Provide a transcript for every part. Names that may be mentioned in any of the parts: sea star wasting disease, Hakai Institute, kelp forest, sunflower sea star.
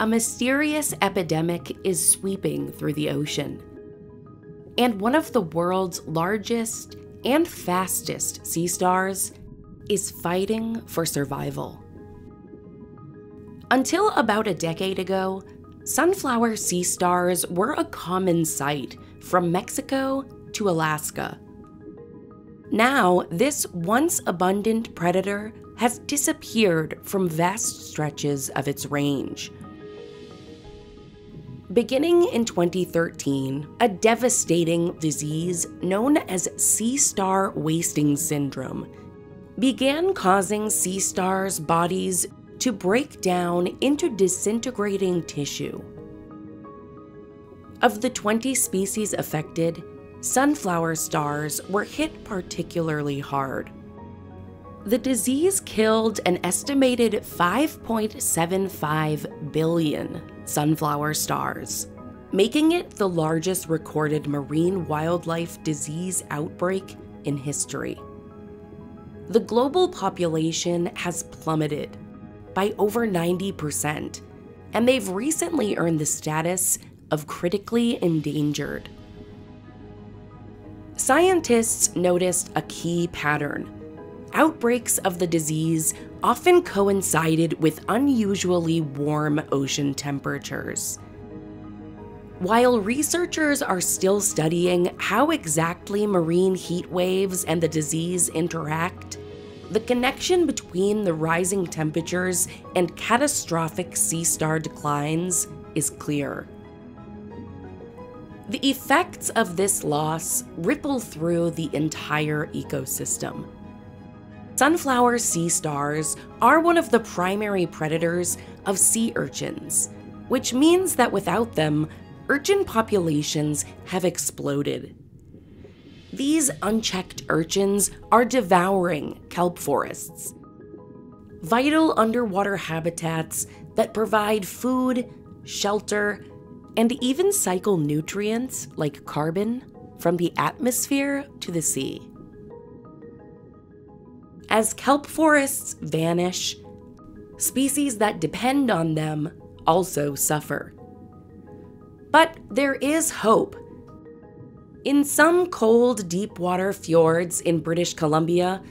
a mysterious epidemic is sweeping through the ocean. And one of the world's largest and fastest sea stars is fighting for survival. Until about a decade ago, sunflower sea stars were a common sight from Mexico to Alaska. Now, this once abundant predator has disappeared from vast stretches of its range. Beginning in 2013, a devastating disease known as sea star wasting syndrome began causing sea stars' bodies to break down into disintegrating tissue. Of the 20 species affected, sunflower stars were hit particularly hard. The disease killed an estimated 5.75 billion sunflower stars, making it the largest recorded marine wildlife disease outbreak in history. The global population has plummeted by over 90%, and they've recently earned the status of critically endangered. Scientists noticed a key pattern. Outbreaks of the disease often coincided with unusually warm ocean temperatures. While researchers are still studying how exactly marine heat waves and the disease interact, the connection between the rising temperatures and catastrophic sea star declines is clear. The effects of this loss ripple through the entire ecosystem. Sunflower sea stars are one of the primary predators of sea urchins, which means that without them, urchin populations have exploded. These unchecked urchins are devouring kelp forests, vital underwater habitats that provide food, shelter, and even cycle nutrients like carbon from the atmosphere to the sea. As kelp forests vanish, species that depend on them also suffer. But there is hope. In some cold, deep-water fjords in British Columbia,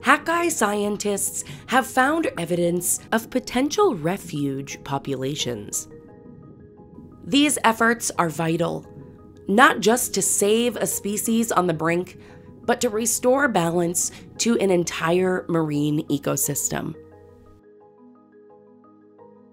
Hakai scientists have found evidence of potential refuge populations. These efforts are vital, not just to save a species on the brink, but to restore balance to an entire marine ecosystem.